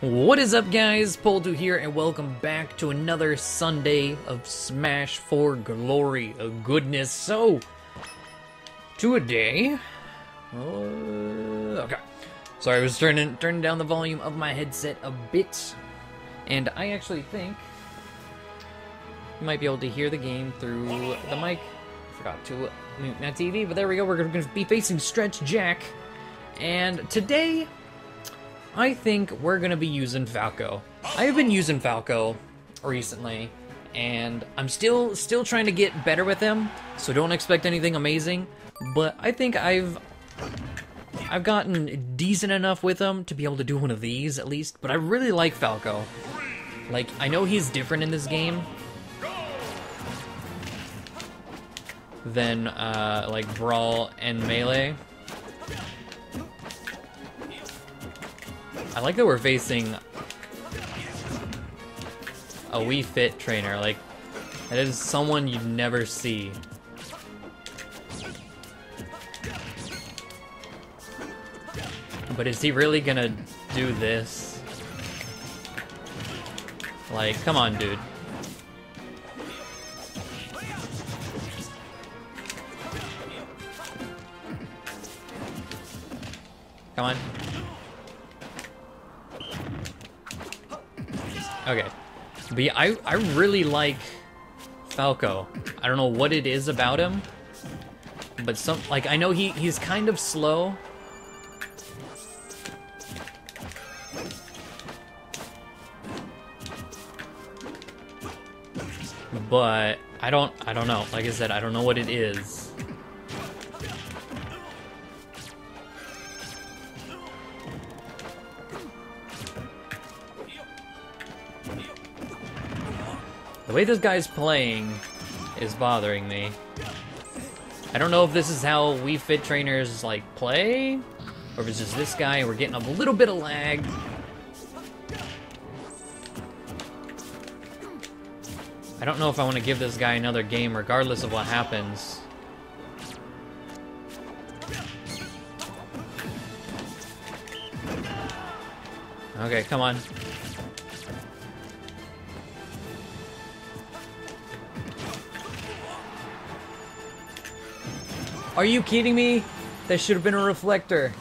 What is up, guys? Poledoo here, and welcome back to another Sunday of Smash for Glory. Oh, goodness. So, today... okay. Sorry, I was turning down the volume of my headset a bit. And I actually think you might be able to hear the game through the mic. I forgot to mute my TV, but there we go. We're going to be facing Stretch Jack. And today... I think we're gonna be using Falco. I have been using Falco recently, and I'm still trying to get better with him, so don't expect anything amazing, but I think I've gotten decent enough with him to be able to do one of these at least. But I really like Falco. Like, I know he's different in this game than like Brawl and Melee. I like that we're facing a Wii Fit Trainer. Like, that is someone you'd never see. But is he really gonna do this? Like, come on, dude. Come on. Okay, but yeah, I really like Falco. I don't know what it is about him, but I know he's kind of slow. But I don't know. Like I said, I don't know what it is. The way this guy's playing is bothering me. I don't know if this is how Wii Fit Trainers, like, play, or if it's just this guy and we're getting a little bit of lag. I don't know if I want to give this guy another game, regardless of what happens. Okay, come on. Are you kidding me? That should have been a reflector.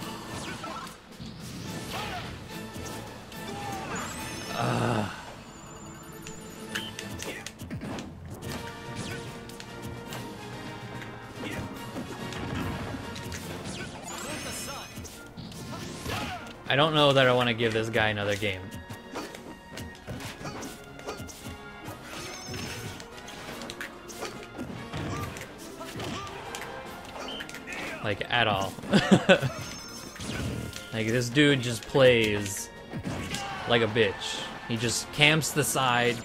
I don't know that I want to give this guy another game. Like, at all. Like, this dude just plays like a bitch. He just camps the side.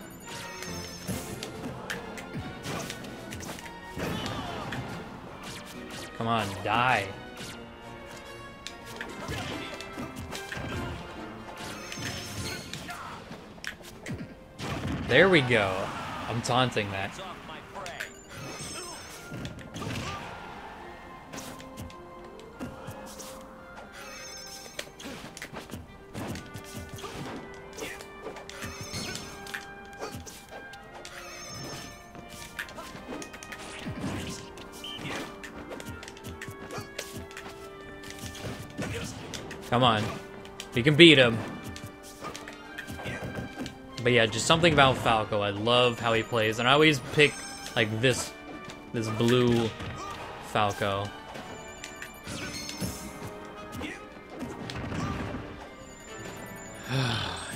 Come on, die. There we go. I'm taunting that. Come on. We can beat him. But yeah, just something about Falco. I love how he plays. And I always pick, like, this blue Falco.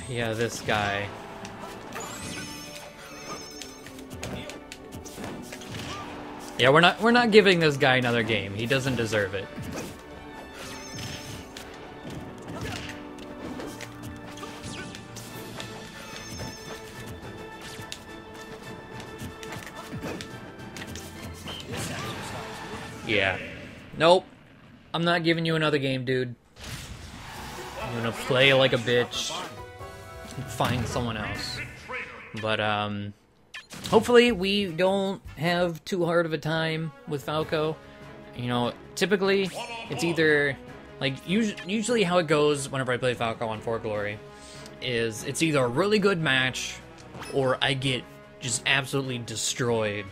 Yeah, this guy. Yeah, we're not giving this guy another game. He doesn't deserve it. Yeah. Nope. I'm not giving you another game, dude. I'm gonna play like a bitch and find someone else. But, hopefully we don't have too hard of a time with Falco. You know, typically, it's either, Like, usually how it goes whenever I play Falco on For Glory is it's either a really good match or I get just absolutely destroyed.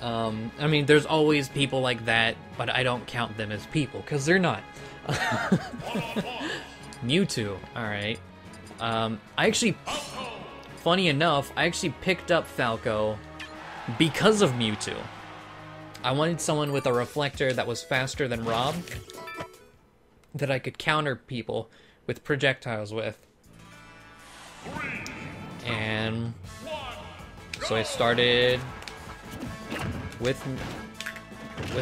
I mean, there's always people like that, but I don't count them as people, because they're not. Mewtwo, alright. I actually... Funny enough, I actually picked up Falco because of Mewtwo. I wanted someone with a reflector that was faster than Rob, that I could counter people with projectiles with. And so I started with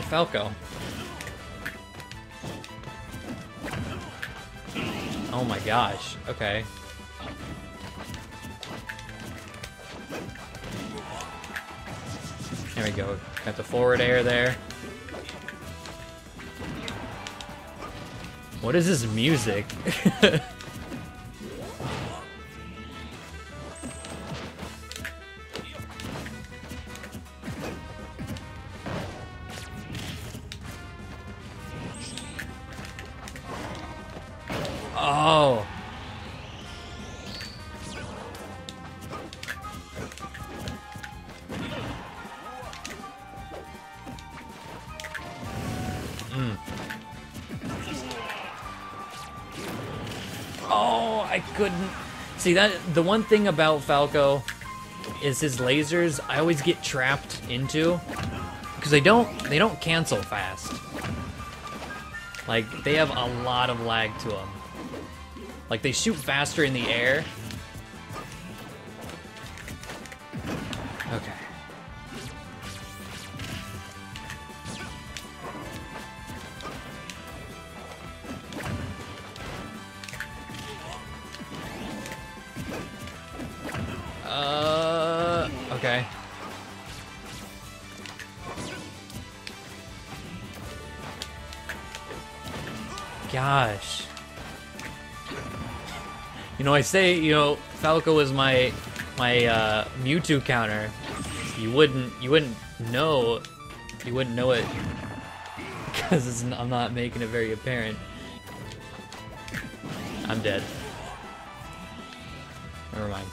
Falco. Oh my gosh, okay. There we go, got the forward air there. What is this music? Oh! Oh, I couldn't. See, that the one thing about Falco is his lasers I always get trapped into because they don't cancel fast. Like, they have a lot of lag to them. Like, they shoot faster in the air. Okay. Okay. Gosh. You know, I say, you know, Falco is my Mewtwo counter. You wouldn't know it because I'm not making it very apparent. I'm dead. Never mind.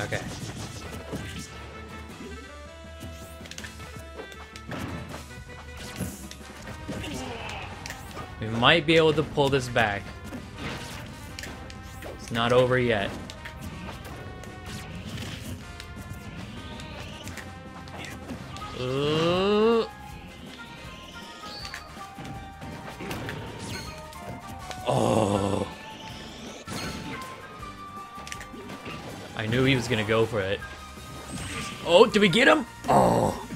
Okay. We might be able to pull this back. It's not over yet. Ooh. Oh. I knew he was gonna go for it. Oh, did we get him? Oh!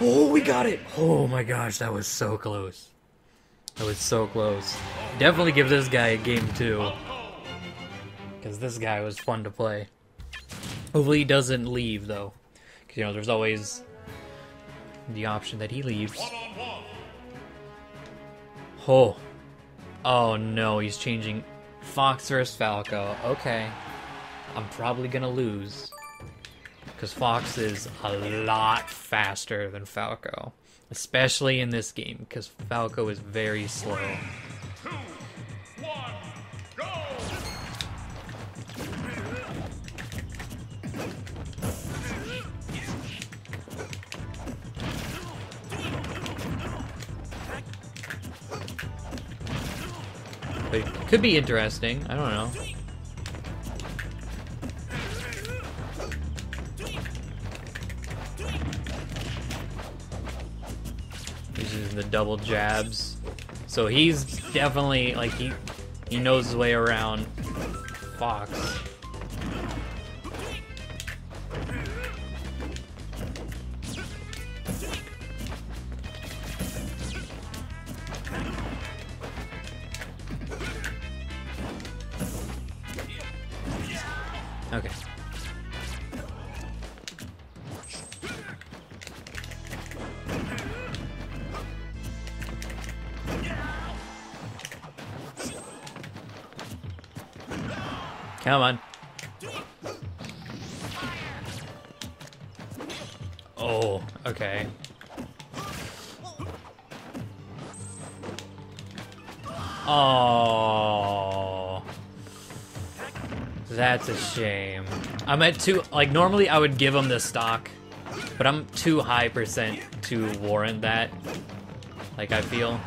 Oh, we got it! Oh my gosh, that was so close. That was so close. Definitely give this guy a game too, because this guy was fun to play. Hopefully he doesn't leave though. Because, you know, there's always the option that he leaves. Oh. Oh no, he's changing... Fox versus Falco. Okay. I'm probably gonna lose. Because Fox is a lot faster than Falco. Especially in this game, because Falco is very slow. 3, 2, 1, go! But it could be interesting, I don't know. He's using the double jabs. So he's definitely, like, he knows his way around Fox. Okay. Come on. Oh, okay. Oh, that's a shame. I'm at two, like normally I would give him the stock, but I'm too high percent to warrant that, like I feel.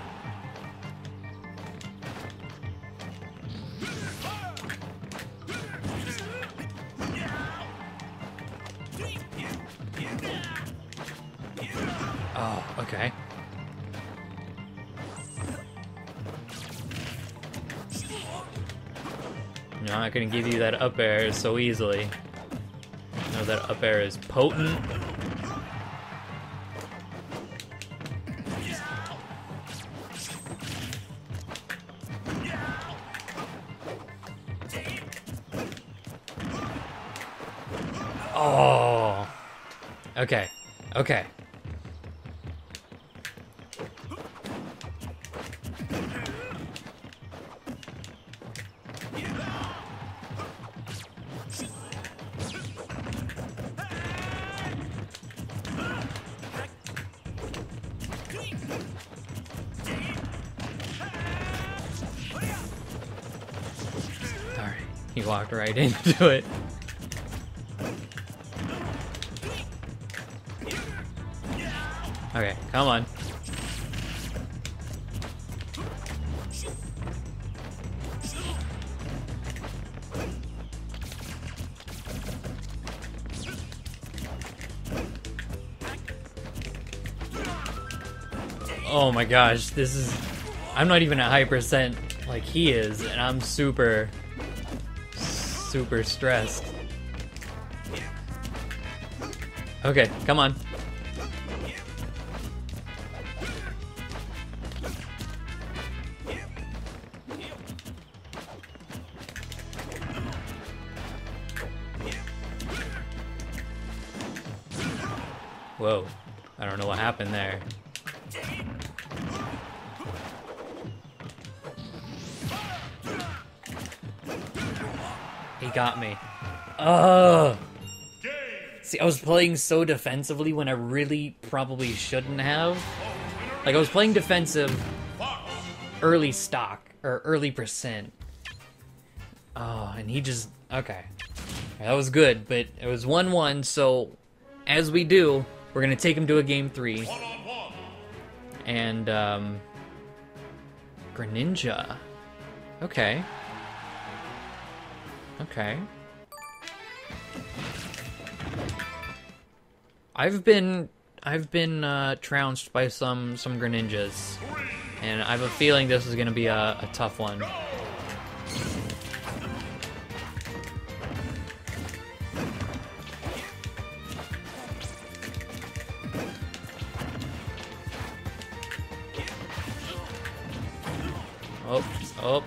Oh, okay. I'm not gonna give you that up air so easily. I know that up air is potent. Oh. Okay. Okay. He walked right into it. Okay, come on. Oh my gosh, this is... I'm not even at high percent like he is, and I'm super stressed. Okay, come on. Whoa, I don't know what happened there. He got me. Ugh. See, I was playing so defensively when I really probably shouldn't have. Like, I was playing defensive early stock, or early percent. Oh, and he just... Okay. That was good, but it was 1-1, so as we do, we're gonna take him to a Game 3. And, Greninja. Okay. Okay. I've been trounced by some Greninjas, and I have a feeling this is gonna be a tough one. Oh.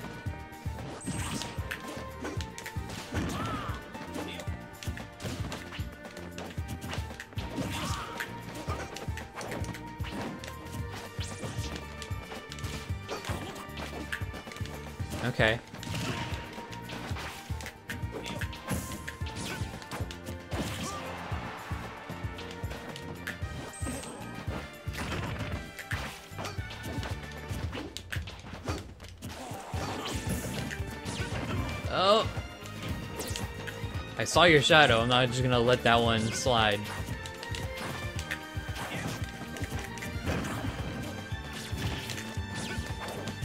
Okay. Oh! I saw your shadow, I'm not just gonna let that one slide.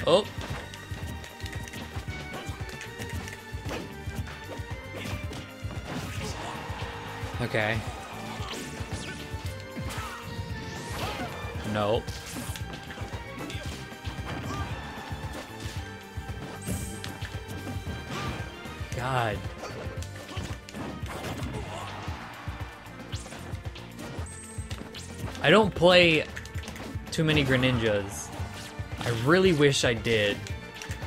Oh! Okay. Nope. God. I don't play too many Greninjas. I really wish I did.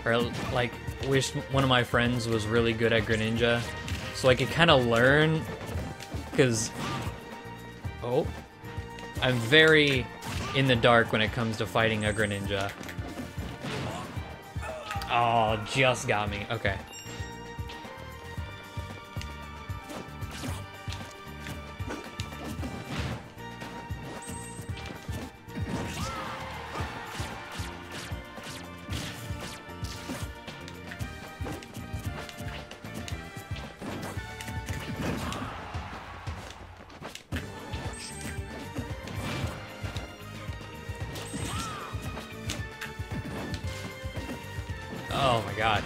Or, like, wish one of my friends was really good at Greninja, so I could kind of learn. Because, oh, I'm very in the dark when it comes to fighting a Greninja. Oh, just got me. Okay. gosh.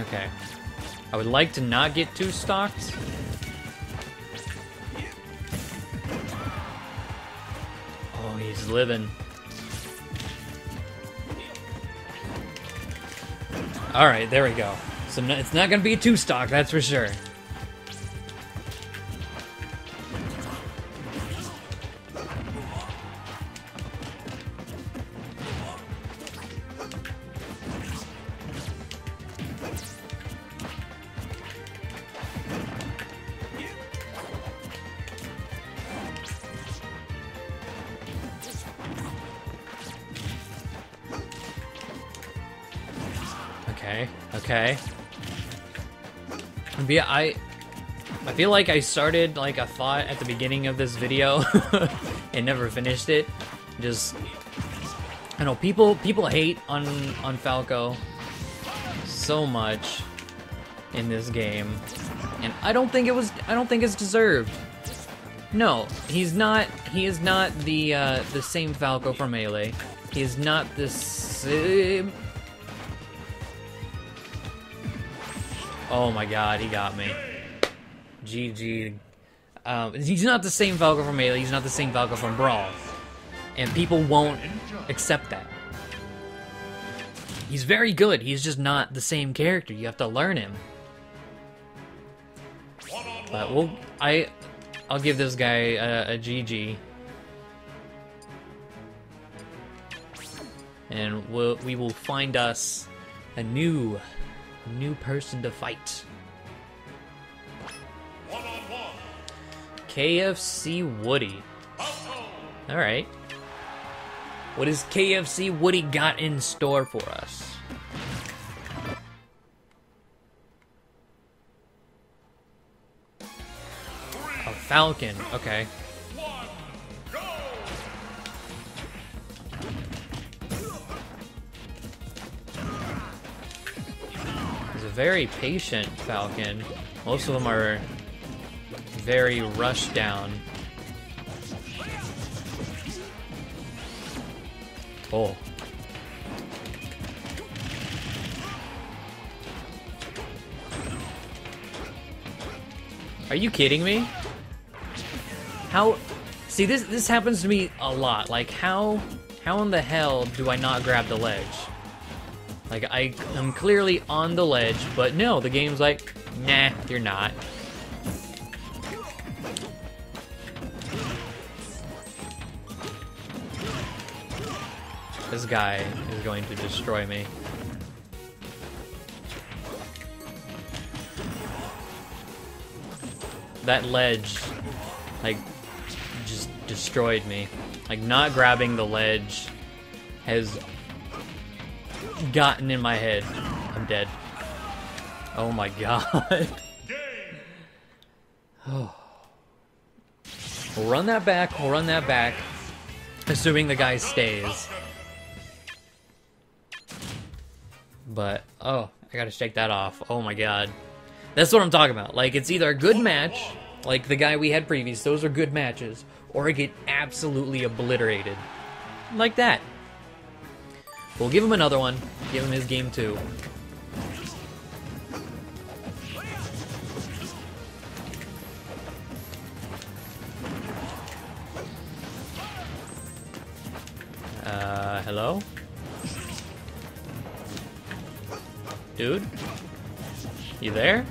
Okay. I would like to not get too stocked. Oh, he's living. Alright, there we go. So it's not going to be a two-stock, that's for sure. Okay. Yeah, I feel like I started like a thought at the beginning of this video and never finished it. Just, I know people hate on Falco so much in this game, and I don't think it's deserved. No, he is not the same Falco from Melee. He is not the same. Oh my god, he got me. GG. He's not the same Falco from Melee, he's not the same Falco from Brawl. And people won't accept that. He's very good, he's just not the same character. You have to learn him. But I'll give this guy a GG. And we will find us a new person to fight. KFC Woody. Alright. What has KFC Woody got in store for us? A falcon. Okay. Very patient Falcon. Most of them are very rushed down. Oh. Are you kidding me? How? See, this happens to me a lot. Like, how in the hell do I not grab the ledge? Like, I am clearly on the ledge, but no, the game's like, nah, you're not. This guy is going to destroy me. That ledge, like, just destroyed me. Like, not grabbing the ledge has gotten in my head. I'm dead. Oh my god. Oh. We'll run that back. We'll run that back. Assuming the guy stays. But, oh, I gotta shake that off. Oh my god. That's what I'm talking about. Like, it's either a good match, like the guy we had previous, those are good matches, or I get absolutely obliterated. Like that. We'll give him another one. Give him his game too. Hello? Dude? You there?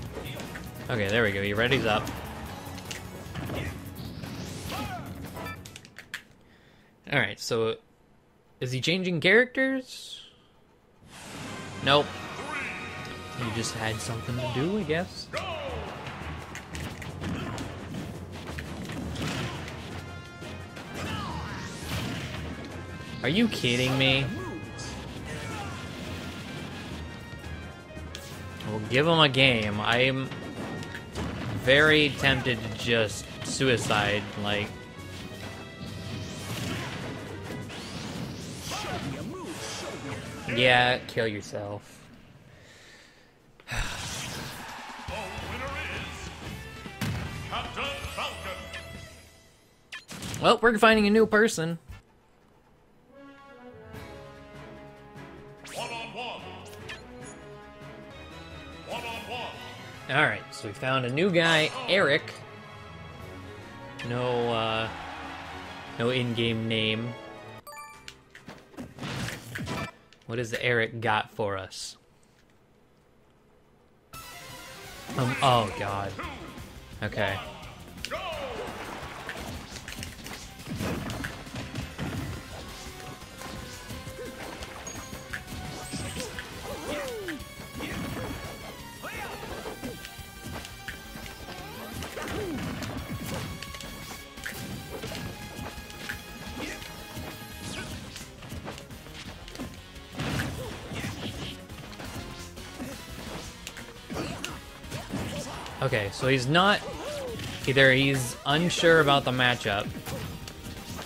Okay, there we go. You ready's up. Alright, so... is he changing characters? Nope. He just had something to do, I guess. Are you kidding me? We'll give him a game. I'm very tempted to just suicide, like... yeah, kill yourself. The winner is Captain Falcon. Well, we're finding a new person. Alright, so we found a new guy, Eric. No, no in-game name. What has Eric got for us? Oh god. Okay. Okay, so he's not... Either he's unsure about the matchup,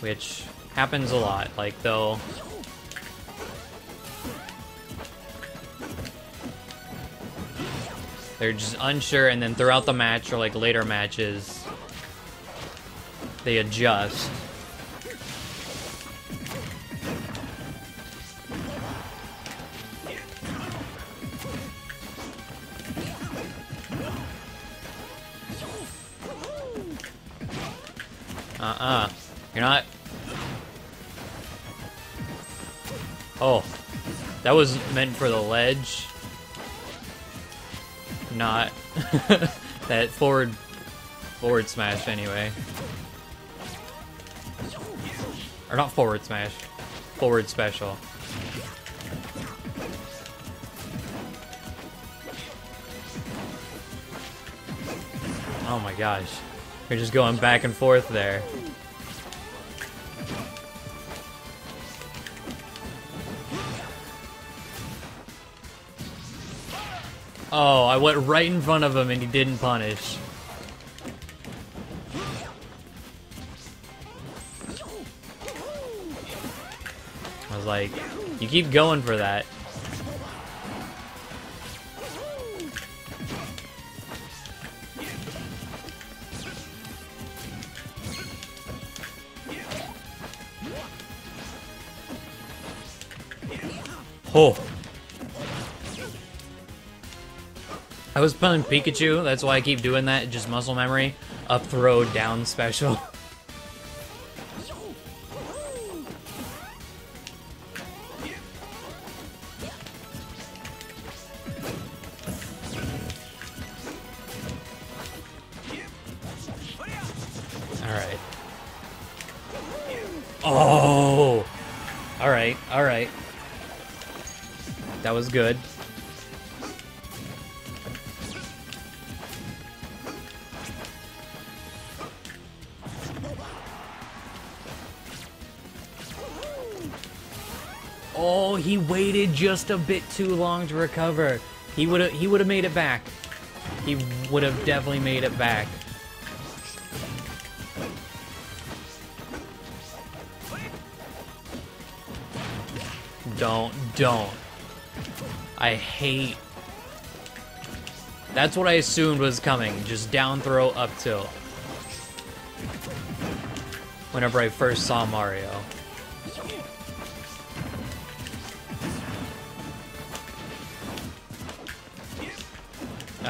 which happens a lot, like, though... They're just unsure, and then throughout the match, or, like, later matches, they adjust. You're not... Oh. That was meant for the ledge. Not... that forward smash, anyway. Or not forward smash. Forward special. Oh my gosh. You're just going back and forth there. Oh, I went right in front of him and he didn't punish. I was like, you keep going for that. Oh. I was playing Pikachu, that's why I keep doing that, just muscle memory. Up throw, down special. Alright. Oh! Alright, alright. That was good. Oh, he waited just a bit too long to recover. He would have made it back. He would have definitely made it back. Don't. I hate... That's what I assumed was coming. Just down throw, up tilt. Whenever I first saw Mario.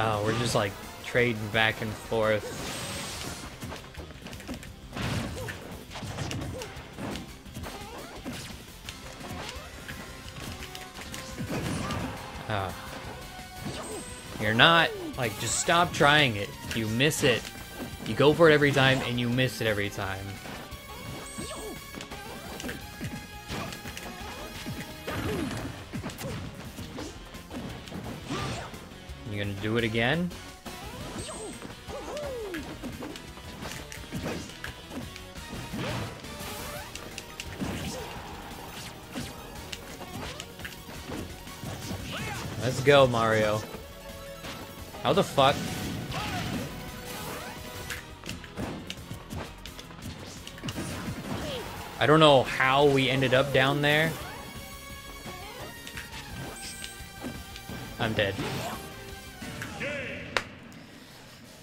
Oh, we're just like trading back and forth. Oh. You're not, like, just stop trying it. You miss it. You go for it every time, and you miss it every time. You gonna do it again? Let's go, Mario. How the fuck? I don't know how we ended up down there. I'm dead.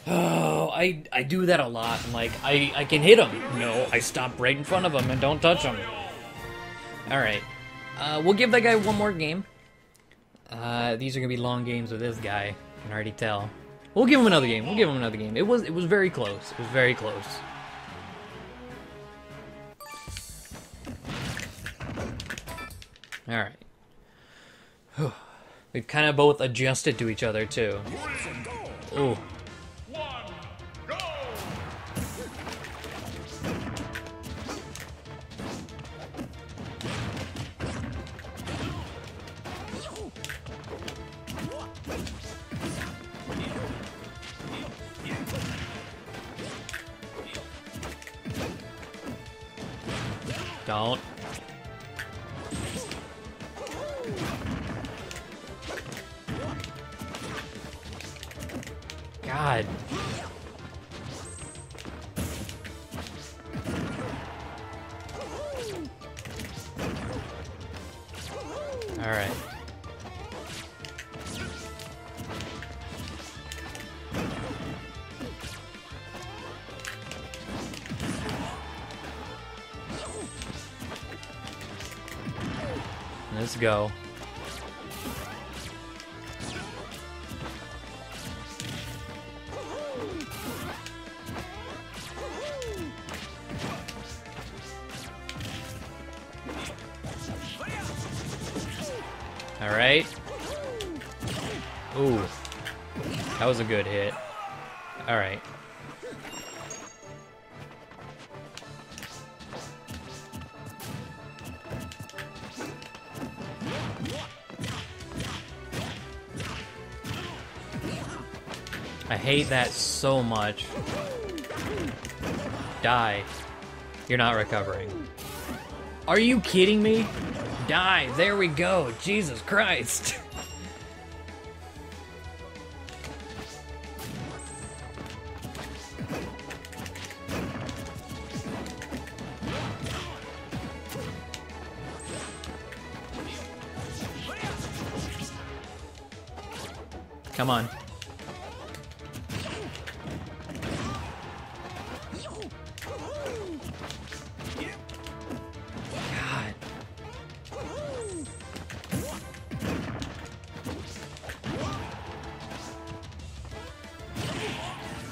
Oh, I do that a lot. I'm like, I can hit him. No, I stop right in front of him and don't touch him. Alright. We'll give that guy one more game. These are gonna be long games with this guy. I can already tell. We'll give him another game. We'll give him another game. It was very close. It was very close. All right. We've kind of both adjusted to each other too. Ooh. Don't. God. All right. Let's go. All right. Ooh. That was a good hit. All right. I hate that so much. Die. You're not recovering. Are you kidding me? Die. There we go. Jesus Christ. Come on.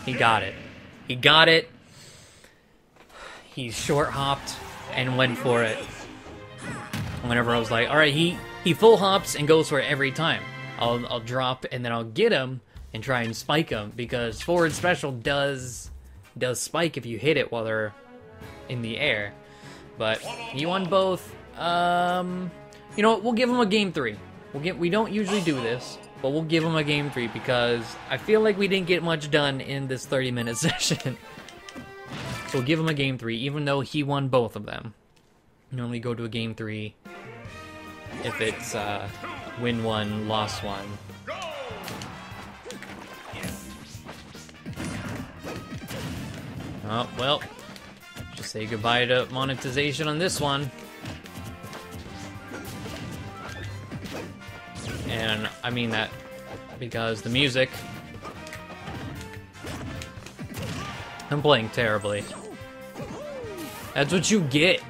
He got it. He got it. He short hopped and went for it. Whenever I was like, all right, he full hops and goes for it every time. I'll drop and then I'll get him and try and spike him because forward special does spike if you hit it while they're in the air. But he won both. You know what? We'll give him a game three. We don't usually do this. But we'll give him a game three because I feel like we didn't get much done in this 30-minute session. So we'll give him a game three, even though he won both of them. Normally go to a game three if it's win one, loss one. Oh, well. Just say goodbye to monetization on this one. And I mean that because the music. I'm playing terribly. That's what you get.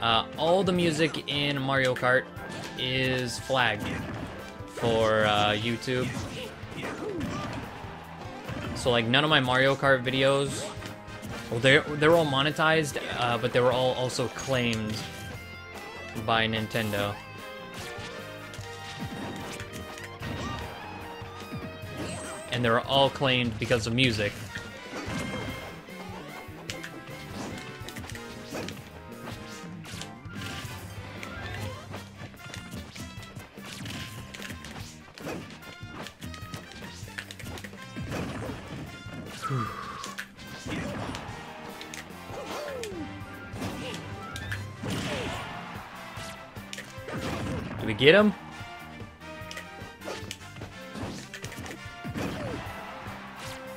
All the music in Mario Kart is flagged for YouTube. So like none of my Mario Kart videos, well, they're all monetized, but they were all also claimed by Nintendo. And they're all claimed because of music. Whew. Did we get him?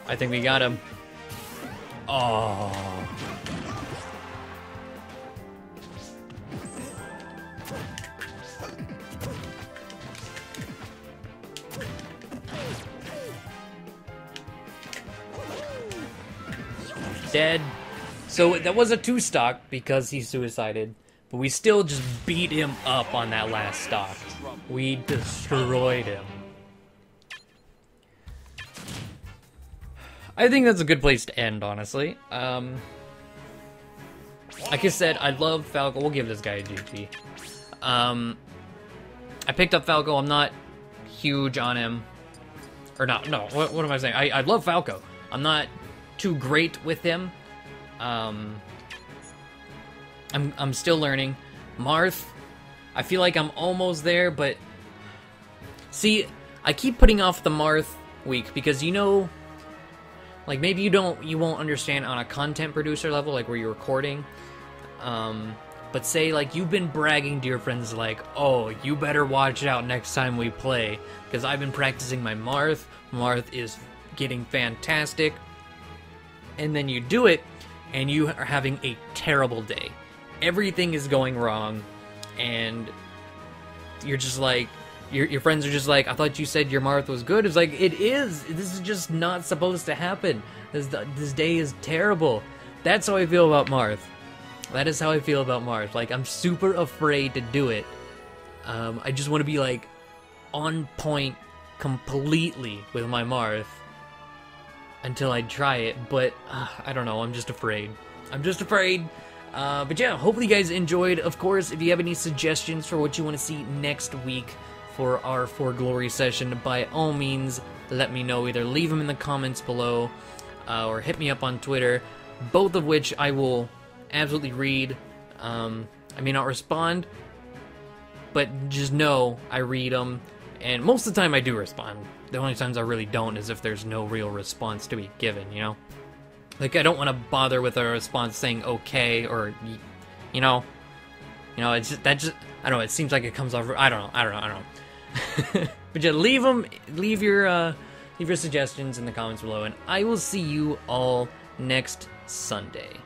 I think we got him. Oh. Dead. So that was a two-stock because he suicided. But we still just beat him up on that last stock. We destroyed him. I think that's a good place to end, honestly. Like I said, I love Falco. We'll give this guy a GG. I picked up Falco. I'm not huge on him. Or not, no, what am I saying? I love Falco. I'm not too great with him. I'm still learning. Marth, I feel like I'm almost there, but... See, I keep putting off the Marth week, because you know... Like, maybe you won't understand on a content producer level, like where you're recording. But say, like, you've been bragging to your friends, like, oh, you better watch out next time we play, because I've been practicing my Marth. Marth is getting fantastic. And then you do it, and you are having a terrible day. Everything is going wrong, and you're just like... Your friends are just like, I thought you said your Marth was good. It's like, it is. This is just not supposed to happen. This day is terrible. That's how I feel about Marth. That is how I feel about Marth. Like, I'm super afraid to do it. I just want to be, like, on point completely with my Marth until I try it. But, I don't know. I'm just afraid. I'm just afraid. But, yeah, hopefully you guys enjoyed. Of course, if you have any suggestions for what you want to see next week, for our For Glory session, by all means, let me know. Either leave them in the comments below, or hit me up on Twitter, both of which I will absolutely read. I may not respond, but just know I read them, and most of the time I do respond. The only times I really don't is if there's no real response to be given, you know? Like, I don't want to bother with a response saying okay, or, you know? You know, it's just, that just, I don't know, it seems like it comes off, I don't know. But yeah, leave your suggestions in the comments below, and I will see you all next Sunday.